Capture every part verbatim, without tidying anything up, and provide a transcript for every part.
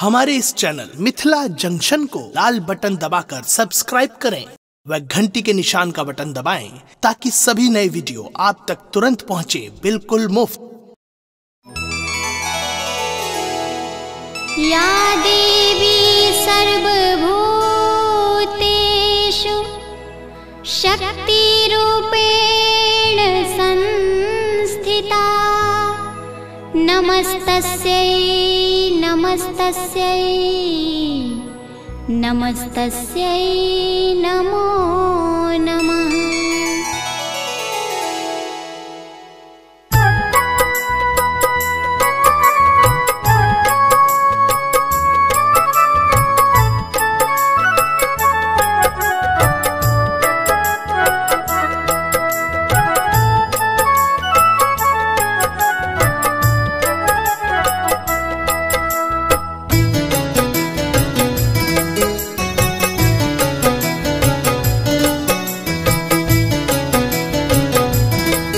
हमारे इस channel Mithila junction को लाल बटन दबाकर सब्सक्राइब करें व घंटी के निशान का बटन दबाएं ताकि सभी नए वीडियो आप तक तुरंत पहुंचे बिल्कुल मुफ्त। या देवी सर्वभूतेषु शक्ति रूपेण संस्थिता नमस्तस्यै नमस्तस्यै नमस्तस्यै नमो नमः।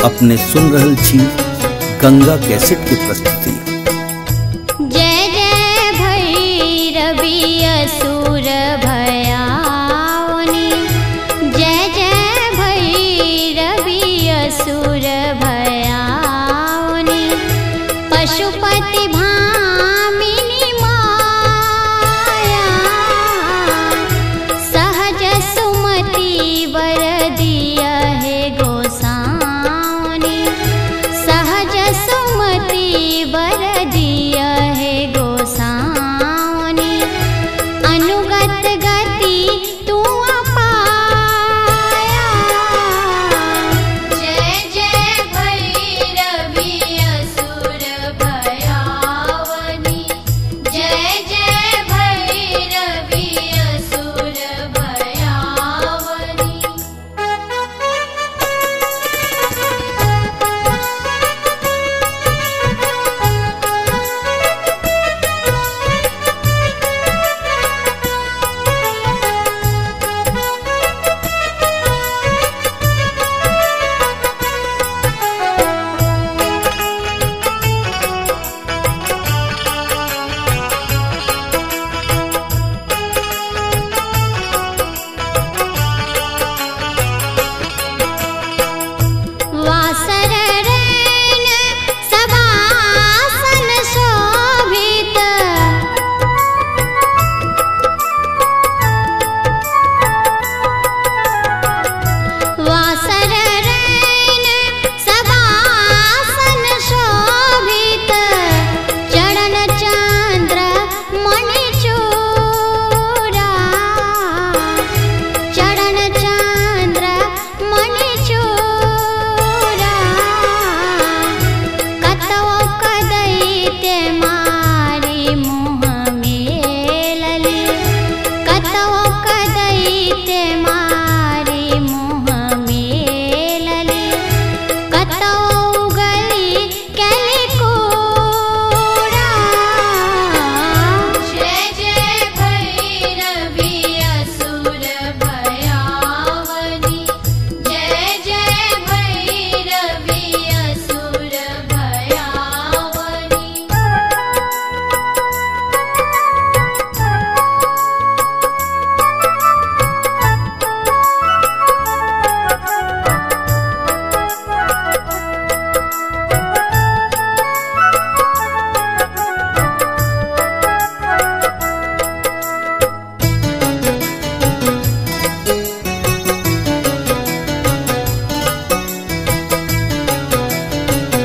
अपने सुन रहल छी गंगा कैसेट की प्रस्तुति।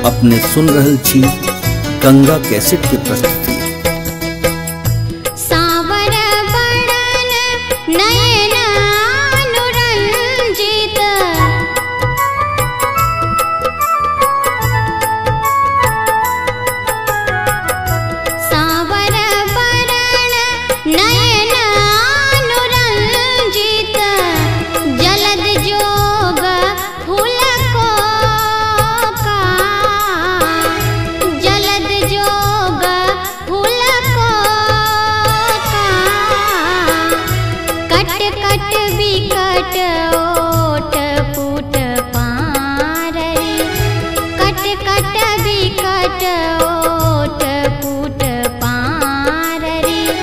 अपने सुन रहल छी गंगा कैसेट की प्रस्तुति। कट बिकट ओट पुट पार रे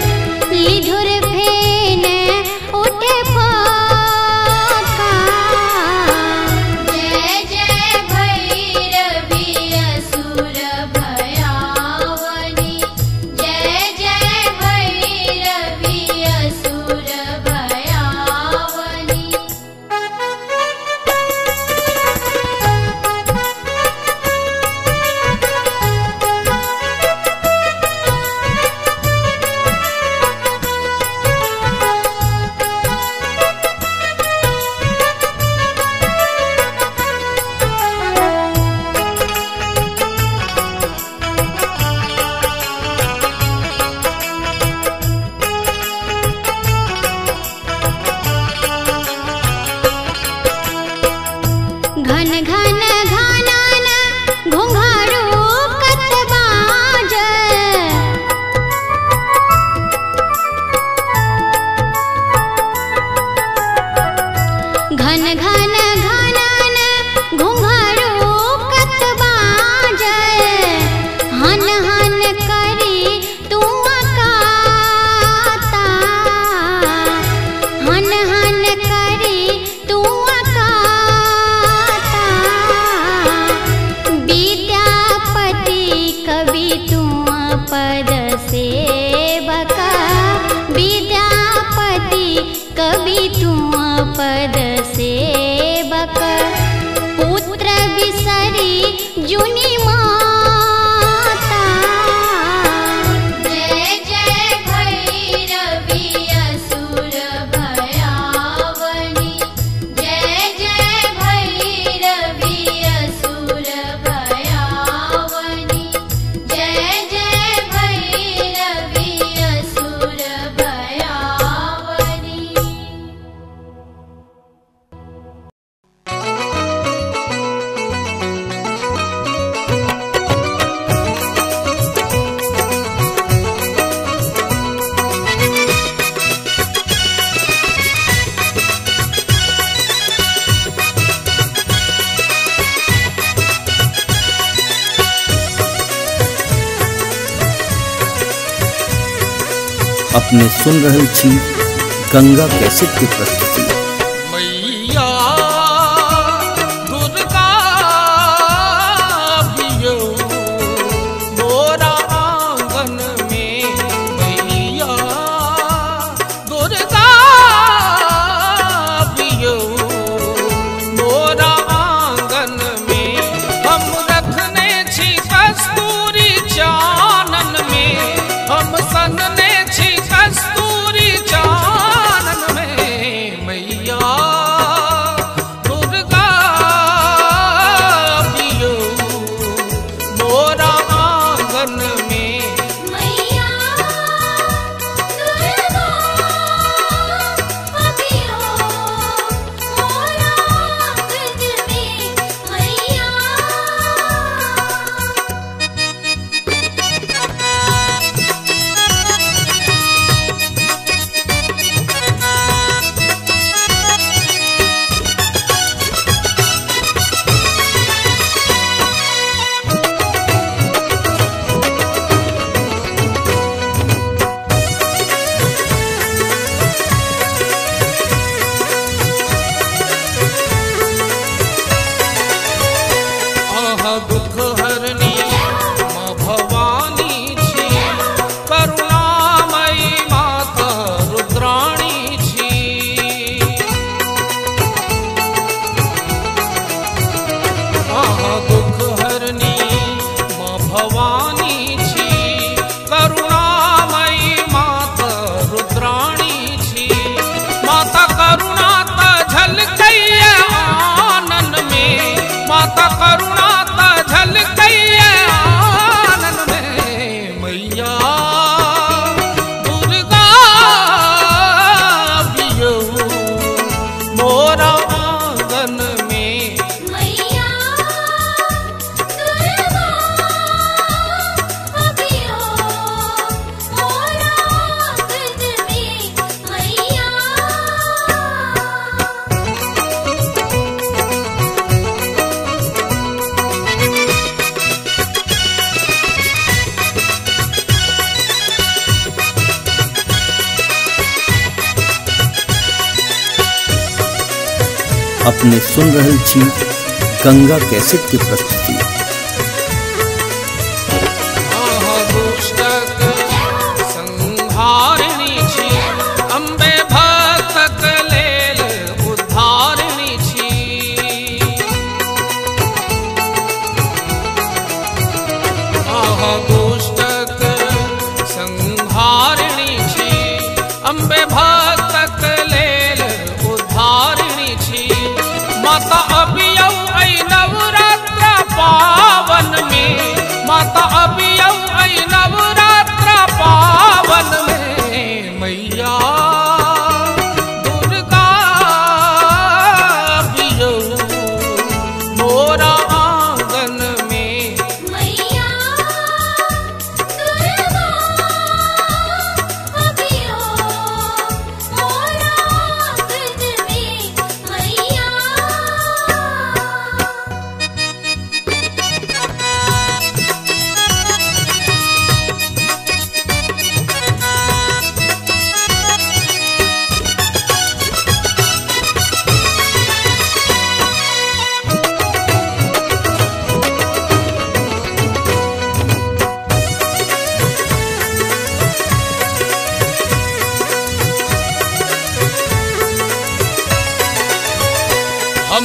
अपने सुन रहल छी गंगा कैसेट की प्रस्तुति। मैया दुर्गा भियो मोरा आंगन में, मैया दुर्गा भियो मोरा आंगन में। हम रखने छी कस्तूरी चानन में, हम सन अपने सुन रहल छी गंगा कैसेट की प्रस्तुति।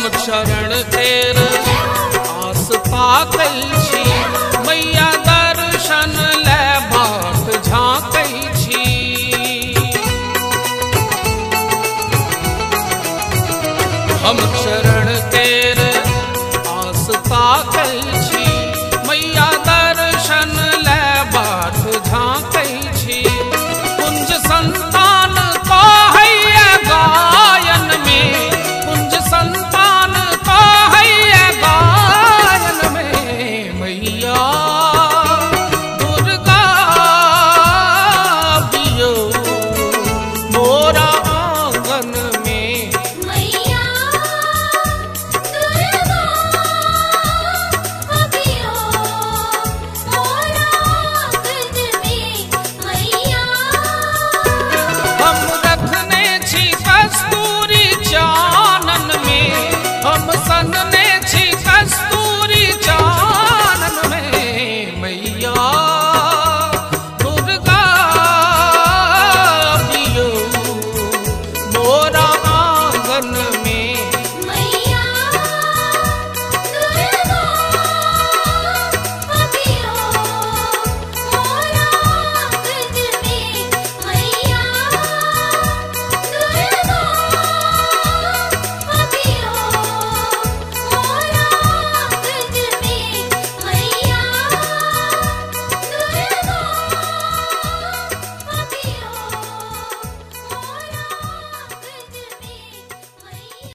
राम चरण तेर आस पाकल।